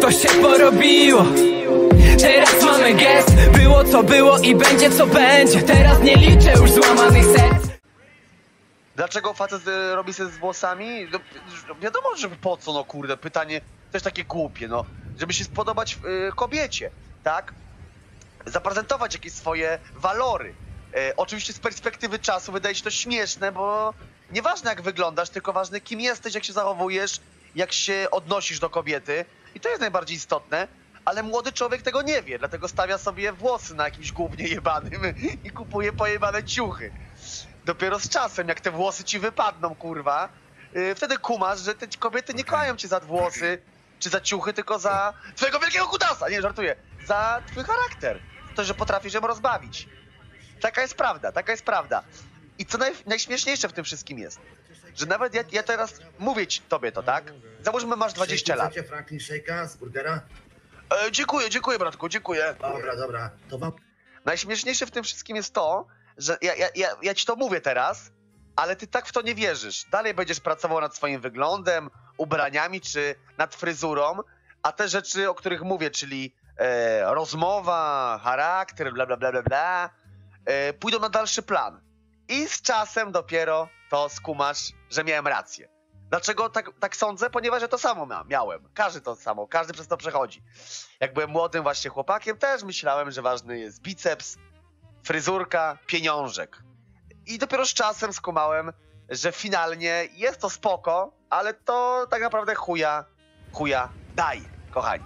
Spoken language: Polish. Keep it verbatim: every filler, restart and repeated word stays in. to się porobiło. Teraz mamy gest, było co było i będzie co będzie. Teraz nie liczę już złamanych serc. Dlaczego facet robi sobie z włosami? No, wiadomo, że po co, no kurde, pytanie też takie głupie, no. Żeby się spodobać y, kobiecie, tak? Zaprezentować jakieś swoje walory. Y, oczywiście z perspektywy czasu wydaje się to śmieszne, bo nieważne jak wyglądasz, tylko ważne kim jesteś, jak się zachowujesz, jak się odnosisz do kobiety. I to jest najbardziej istotne, ale młody człowiek tego nie wie, dlatego stawia sobie włosy na jakimś gównie jebanym i kupuje pojebane ciuchy. Dopiero z czasem, jak te włosy ci wypadną, kurwa, yy, wtedy kumasz, że te kobiety nie kochają cię za włosy czy za ciuchy, tylko za twojego wielkiego kutasa, nie żartuję, za twój charakter, to, że potrafisz ją rozbawić. Taka jest prawda, taka jest prawda. I co naj, najśmieszniejsze w tym wszystkim jest, że nawet ja, ja teraz mówię ci, tobie to, tak? Załóżmy, masz dwadzieścia lat. Chcecie Franklin Shake'a z burgera? E, dziękuję, dziękuję, bratku, dziękuję. Dobra, dobra. To wam... Najśmieszniejsze w tym wszystkim jest to, że ja, ja, ja, ja ci to mówię teraz, ale ty tak w to nie wierzysz. Dalej będziesz pracował nad swoim wyglądem, ubraniami czy nad fryzurą, a te rzeczy, o których mówię, czyli e, rozmowa, charakter, bla, bla, bla, bla, bla, e, pójdą na dalszy plan. I z czasem dopiero to skumasz, że miałem rację. Dlaczego tak, tak sądzę? Ponieważ ja to samo miałem. Każdy to samo, każdy przez to przechodzi. Jak byłem młodym właśnie chłopakiem, też myślałem, że ważny jest biceps, fryzurka, pieniążek. I dopiero z czasem skumałem, że finalnie jest to spoko, ale to tak naprawdę chuja, chuja daj, kochani.